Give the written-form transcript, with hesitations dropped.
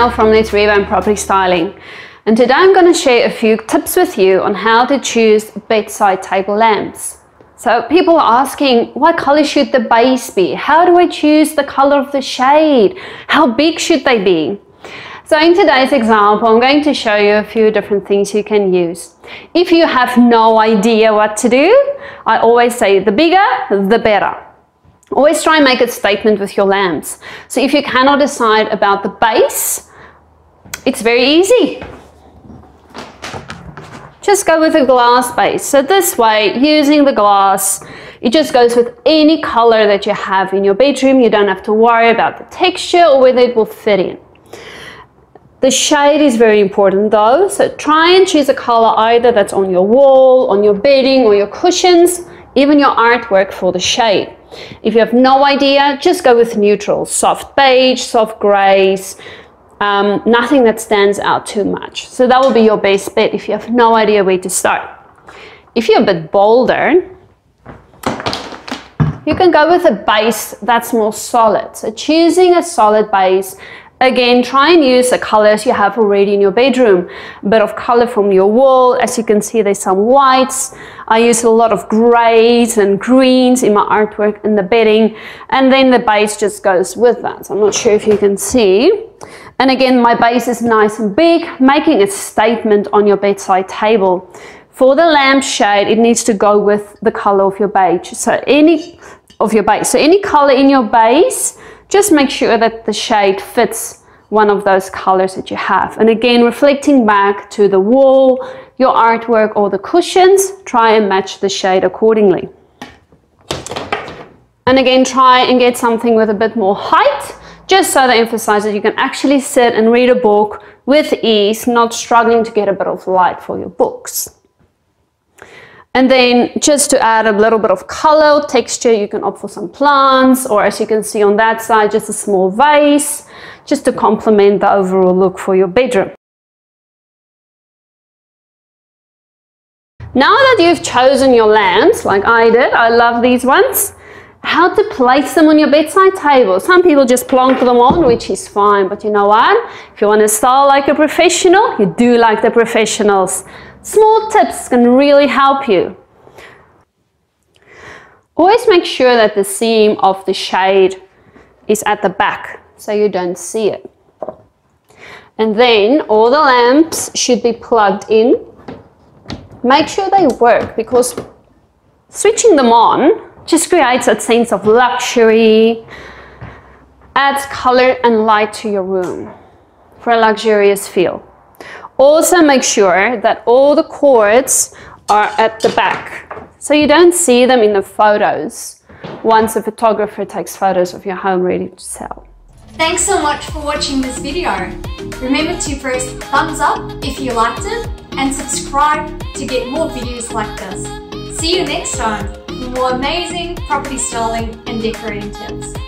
Chanel from Let's Revamp Property Styling, and today I'm going to share a few tips with you on how to choose bedside table lamps. So people are asking, what color should the base be? How do I choose the color of the shade? How big should they be? So in today's example, I'm going to show you a few different things you can use. If you have no idea what to do, I always say the bigger, the better. Always try and make a statement with your lamps. So if you cannot decide about the base, it's very easy. Just go with a glass base. So this way, using the glass, it just goes with any color that you have in your bedroom. You don't have to worry about the texture or whether it will fit in. The shade is very important though, so try and choose a color either that's on your wall, on your bedding or your cushions, even your artwork for the shade. If you have no idea, just go with neutrals, soft beige, soft grays, nothing that stands out too much. So that will be your best bet if you have no idea where to start. If you're a bit bolder, you can go with a base that's more solid. So choosing a solid base, again, try and use the colors you have already in your bedroom. A bit of color from your wall. As you can see, there's some whites. I use a lot of grays and greens in my artwork and the bedding, and then the base just goes with that. So I'm not sure if you can see. And again, my base is nice and big, making a statement on your bedside table. For the lamp shade, it needs to go with the color of your base. So any color in your base, just make sure that the shade fits one of those colors that you have. And again, reflecting back to the wall, your artwork or the cushions, try and match the shade accordingly. And again, try and get something with a bit more height, just so they emphasize that you can actually sit and read a book with ease, not struggling to get a bit of light for your books. And then just to add a little bit of color, texture, you can opt for some plants, or as you can see on that side, just a small vase, just to complement the overall look for your bedroom. Now that you've chosen your lamps, like I did, I love these ones, how to place them on your bedside table. Some people just plonk them on, which is fine, but you know what? If you want to style like a professional, you do like the professionals. Small tips can really help you. Always make sure that the seam of the shade is at the back so you don't see it. And then all the lamps should be plugged in. Make sure they work, because switching them on just creates that sense of luxury, adds color and light to your room for a luxurious feel. Also make sure that all the cords are at the back, so you don't see them in the photos once a photographer takes photos of your home ready to sell. Thanks so much for watching this video. Remember to press thumbs up if you liked it and subscribe to get more videos like this. See you next time for more amazing property styling and decorating tips.